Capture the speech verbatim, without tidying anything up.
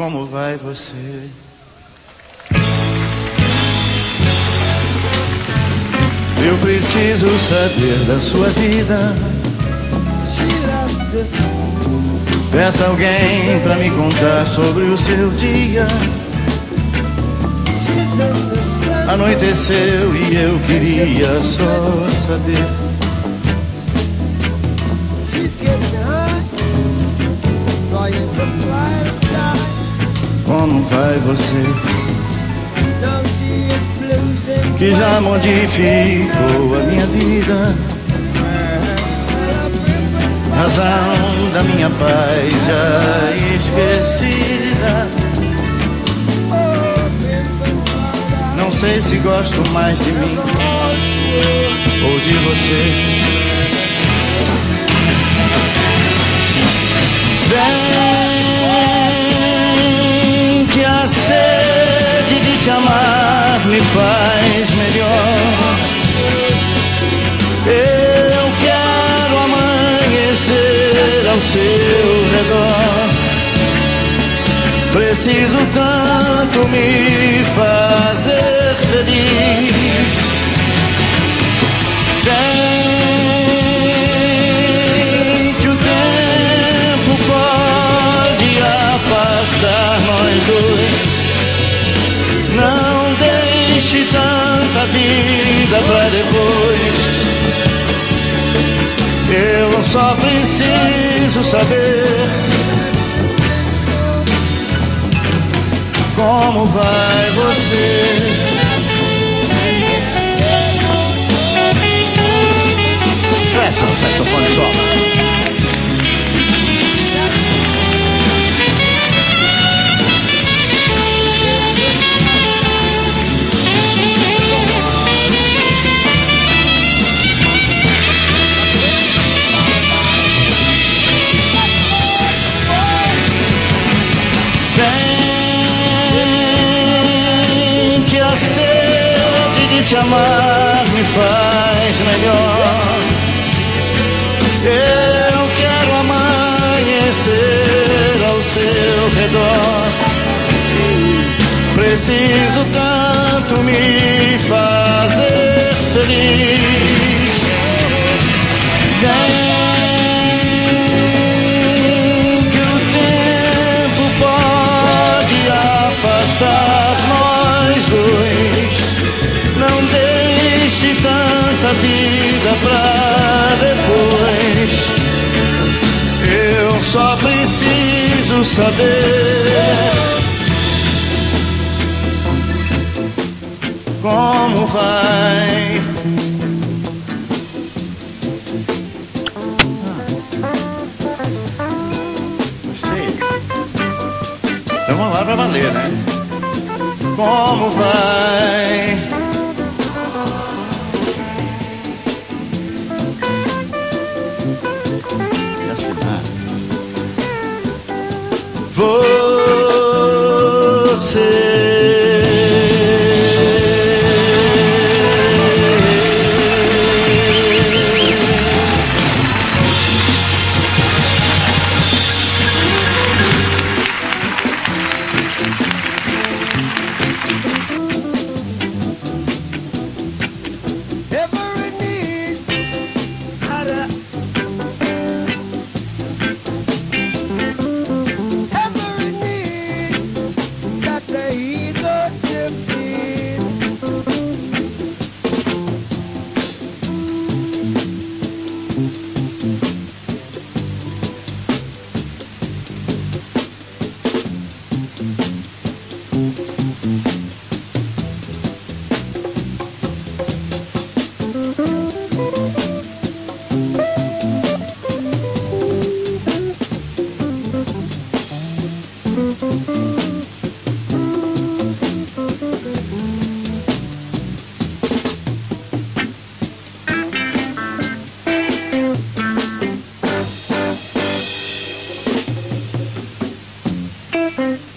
Como vai você? Eu preciso saber da sua vida. Peça alguém pra me contar sobre o seu dia. Anoiteceu e eu queria só saber. Como vai você? Que já modificou a minha vida, razão da minha paz já esquecida. Não sei se gosto mais de mim ou de você. Vem que a sede de te amar me faz melhor. Eu quero amanhecer ao seu redor. Preciso tanto me fazer feliz. Vem que o tempo pode afastar nós dois. Não deixe tanta vida pra depois. Eu só preciso saber como vai você. Presta no saxofone solo. Vem que a sede de te amar me faz melhor. Eu quero amanhecer ao seu redor. Preciso tanto me fazer feliz. Vem. Nós dois, não deixe tanta vida pra depois. Eu só preciso saber como vai. Gostei. Então vamos lá pra valer, né? Como vai? Você. Thank you.